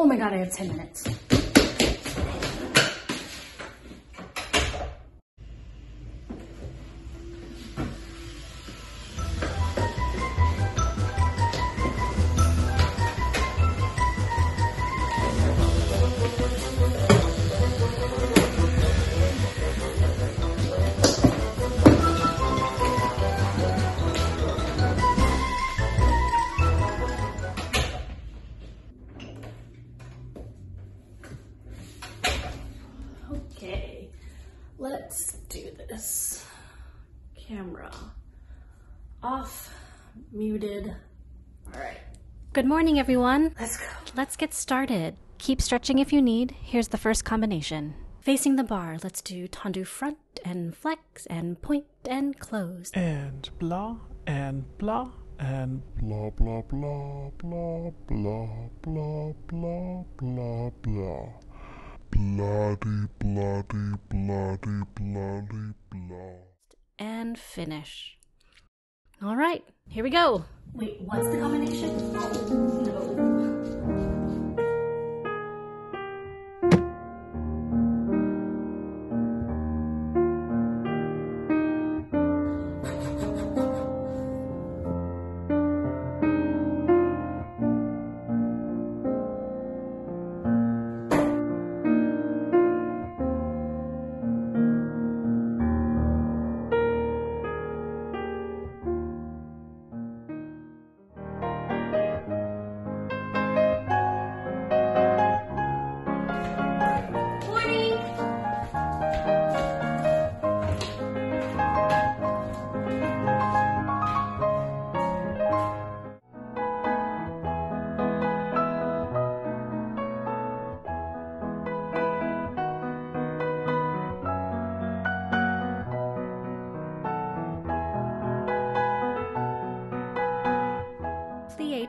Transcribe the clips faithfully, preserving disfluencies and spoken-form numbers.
Oh my God, I have ten minutes. Let's do this. Camera off, muted. All right. Good morning, everyone. Let's go. Let's get started. Keep stretching if you need. Here's the first combination. Facing the bar, let's do tendu front and flex and point and close. And blah, and blah, and blah, blah, blah, blah, blah, blah, blah, blah, blah. Bloody, bloody, bloody, bloody, blood. And finish. All right, here we go. Wait, what's the combination? Oh, no.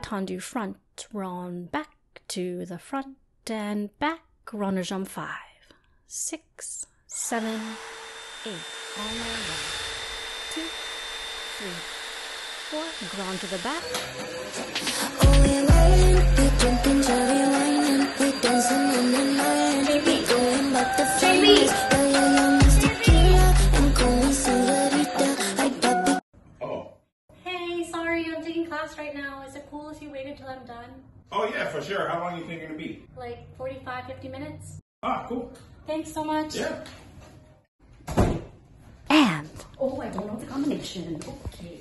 Tendu front, round back to the front and back, round de jambe five, six, seven, eight, on the one, two, three, four, ground to the back. Oh, we're lying, we're drinking cherry wine, we're dancing in the night, we're going back to flames, we're young as tequila, I'm going senorita. Oh. Hey, sorry, I'm taking class right now. Is it cool if you waited till I'm done? Oh yeah, for sure. How long do you think it'll be? Like forty-five, fifty minutes. Ah, cool. Thanks so much. Yeah. And. Oh, I don't know the combination. Okay.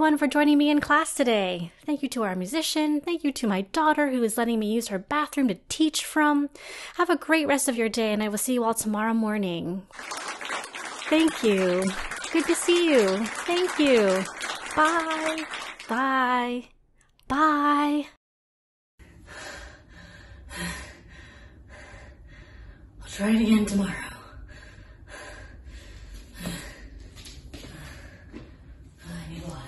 everyone for joining me in class today. Thank you to our musician. Thank you to my daughter who is letting me use her bathroom to teach from. Have a great rest of your day, and I will see you all tomorrow morning. Thank you. Good to see you. Thank you. Bye. Bye. Bye. I'll try it again tomorrow. I need water.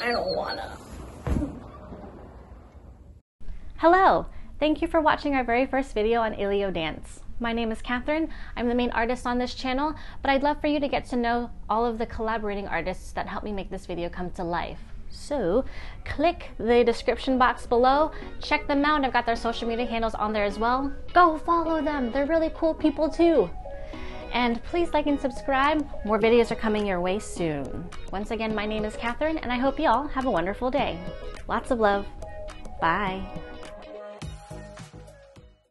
I don't wanna. Hello! Thank you for watching our very first video on Ilio Dance. My name is Catherine. I'm the main artist on this channel, but I'd love for you to get to know all of the collaborating artists that helped me make this video come to life. So, click the description box below, check them out. I've got their social media handles on there as well. Go follow them! They're really cool people too! And please like and subscribe. More videos are coming your way soon. Once again, my name is Catherine, and I hope you all have a wonderful day. Lots of love. Bye.